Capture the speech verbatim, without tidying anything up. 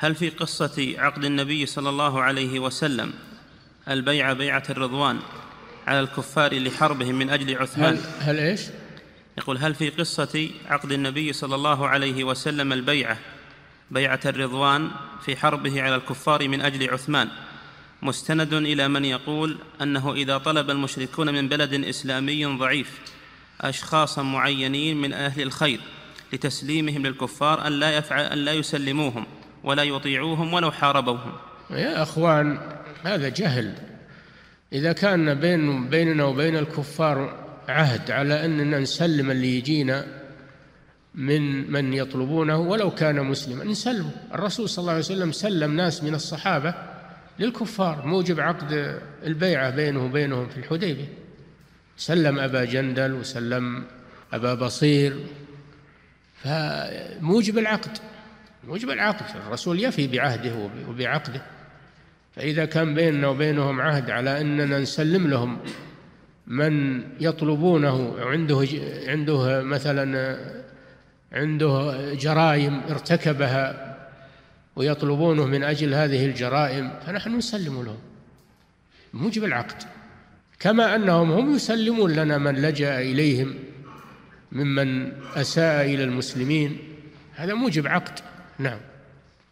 هل في قصة عقد النبي صلى الله عليه وسلم البيعة بيعة الرضوان على الكفار لحربهم من أجل عثمان؟ هل, هل إيش؟ يقول هل في قصة عقد النبي صلى الله عليه وسلم البيعة بيعة الرضوان في حربه على الكفار من أجل عثمان مستند إلى من يقول أنه إذا طلب المشركون من بلد إسلامي ضعيف أشخاصا معينين من أهل الخير لتسليمهم للكفار أن لا, يفعل أن لا يسلموهم ولا يطيعوهم ولو حاربوهم؟ يا أخوان هذا جهل. إذا كان بين بيننا وبين الكفار عهد على أننا نسلم اللي يجينا من من يطلبونه ولو كان مسلما نسلمه. الرسول صلى الله عليه وسلم سلم ناس من الصحابة للكفار موجب عقد البيعة بينه وبينهم في الحديبية، سلم أبا جندل وسلم أبا بصير، فموجب العقد موجب العقد الرسول يفي بعهده وبعقده. فإذا كان بيننا وبينهم عهد على أننا نسلم لهم من يطلبونه، عنده عنده مثلا عنده جرائم ارتكبها ويطلبونه من أجل هذه الجرائم، فنحن نسلم لهم موجب العقد، كما أنهم هم يسلمون لنا من لجأ إليهم ممن أساء إلى المسلمين، هذا موجب عقد. نعم.